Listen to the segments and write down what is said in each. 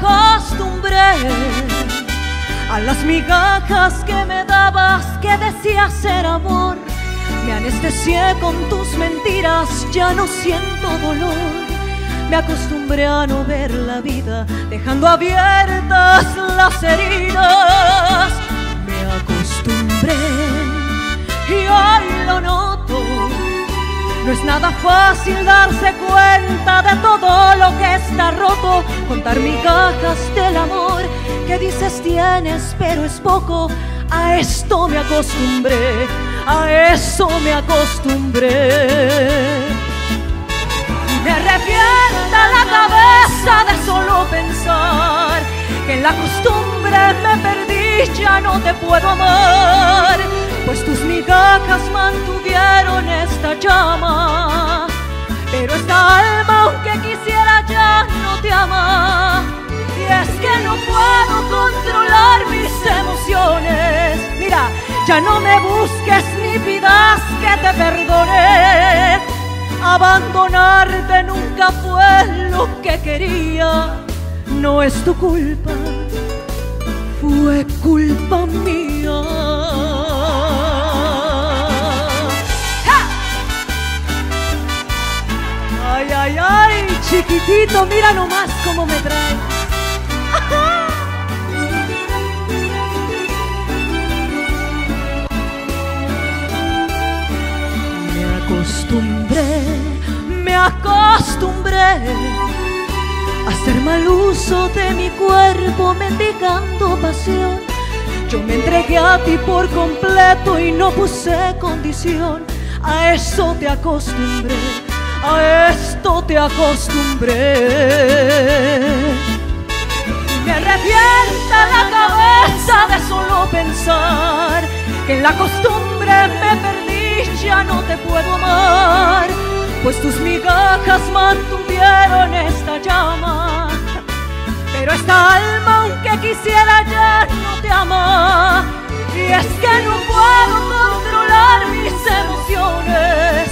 acostumbré a las migajas que me dabas, que decías ser amor. Me anestesié con tus mentiras, ya no siento dolor. Me acostumbré a no ver la vida, dejando abiertas las heridas. Me acostumbré y hoy lo noto. No es nada fácil darse cuenta de todo lo que está roto. Contar migajas del amor que dices tienes, pero es poco. A esto me acostumbré, a eso me acostumbré. Me revienta la cabeza de solo pensar que en la costumbre me perdí, ya no te puedo amar. Pues tus migajas mantuvieron esta llama, pero esta alma aunque quisiera ya no te ama. Y es que no puedo controlar mis emociones. Mira, ya no me busques ni pidas que te perdone. Abandonarte nunca fue lo que quería. No es tu culpa, fue culpa mía. ¡Ja! Ay, ay, ay, chiquitito, mira nomás cómo me traes. ¡Ajá! Me acostumbré a hacer mal uso de mi cuerpo, mendigando pasión. Yo me entregué a ti por completo y no puse condición. A eso te acostumbré, a esto te acostumbré. Me revienta la cabeza de solo pensar que en la costumbre me perdí, ya no te puedo amar. Pues tus migajas mantuvieron esta llama, pero esta alma aunque quisiera ya no te ama. Y es que no puedo controlar mis emociones.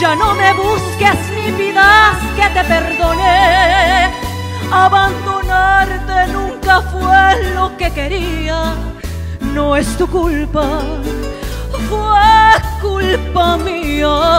Ya no me busques ni pidas que te perdone. Abandonarte nunca fue lo que quería. No es tu culpa, fue culpa mía.